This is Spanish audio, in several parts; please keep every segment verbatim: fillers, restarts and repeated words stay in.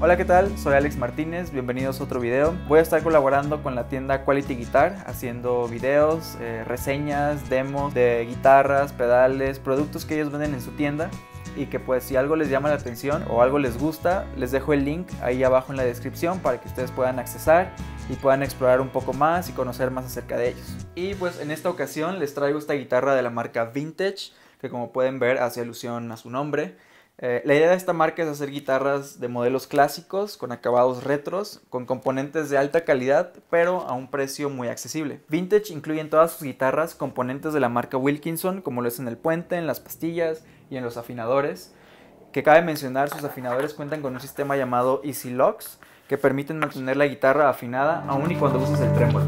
Hola, ¿qué tal? Soy Alex Martínez, bienvenidos a otro video. Voy a estar colaborando con la tienda Quality Guitar, haciendo videos, eh, reseñas, demos de guitarras, pedales, productos que ellos venden en su tienda. Y que pues si algo les llama la atención o algo les gusta, les dejo el link ahí abajo en la descripción para que ustedes puedan accesar y puedan explorar un poco más y conocer más acerca de ellos. Y pues en esta ocasión les traigo esta guitarra de la marca Vintage, que como pueden ver hace alusión a su nombre. Eh, la idea de esta marca es hacer guitarras de modelos clásicos, con acabados retros, con componentes de alta calidad, pero a un precio muy accesible. Vintage incluye en todas sus guitarras componentes de la marca Wilkinson, como lo es en el puente, en las pastillas y en los afinadores. Que cabe mencionar, sus afinadores cuentan con un sistema llamado Easy Locks, que permiten mantener la guitarra afinada aun y cuando uses el trémolo.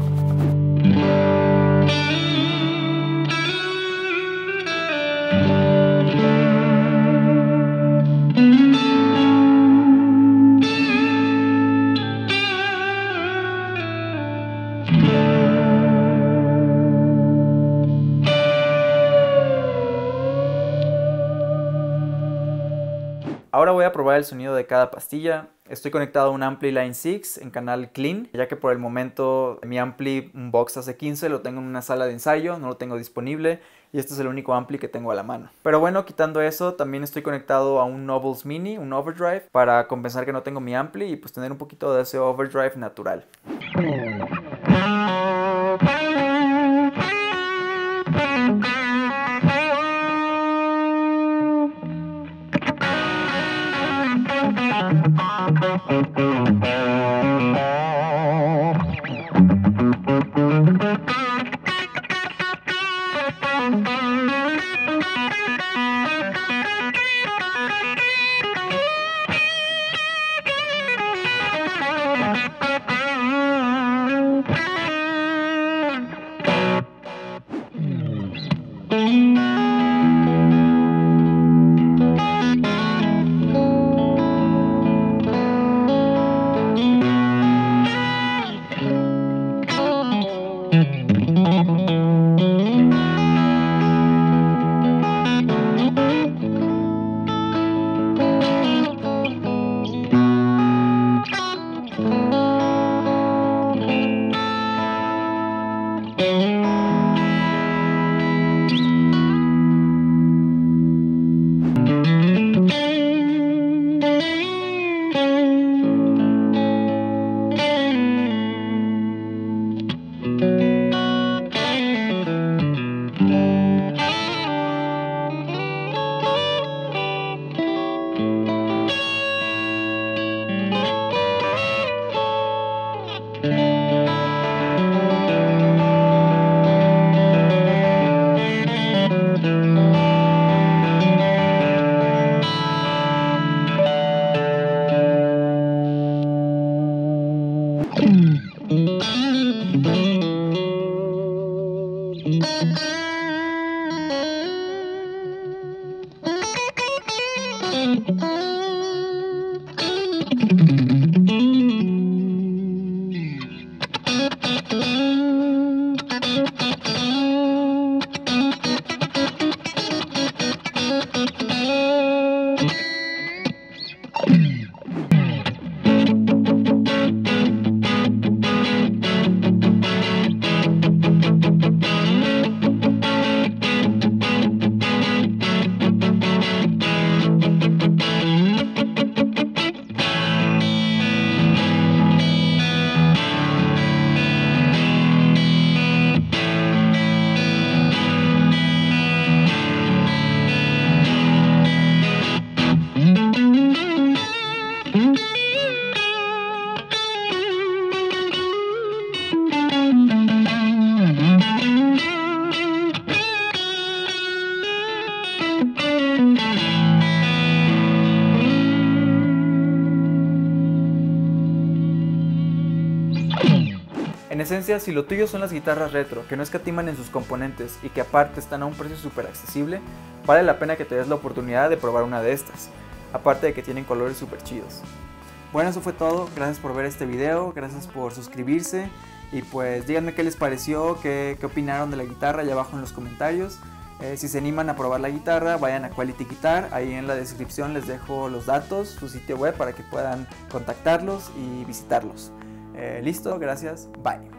Ahora voy a probar el sonido de cada pastilla. Estoy conectado a un ampli Line seis en canal Clean, ya que por el momento mi ampli Vox A C quince lo tengo en una sala de ensayo, no lo tengo disponible y este es el único ampli que tengo a la mano. Pero bueno, quitando eso, también estoy conectado a un Nobles Mini, un Overdrive, para compensar que no tengo mi ampli y pues tener un poquito de ese Overdrive natural. En esencia, si lo tuyo son las guitarras retro, que no escatiman en sus componentes y que aparte están a un precio súper accesible, vale la pena que te des la oportunidad de probar una de estas, aparte de que tienen colores súper chidos. Bueno, eso fue todo, gracias por ver este video, gracias por suscribirse y pues díganme qué les pareció, qué, qué opinaron de la guitarra allá abajo en los comentarios. Eh, si se animan a probar la guitarra, vayan a Quality Guitar, ahí en la descripción les dejo los datos, su sitio web para que puedan contactarlos y visitarlos. Eh, listo, gracias, bye.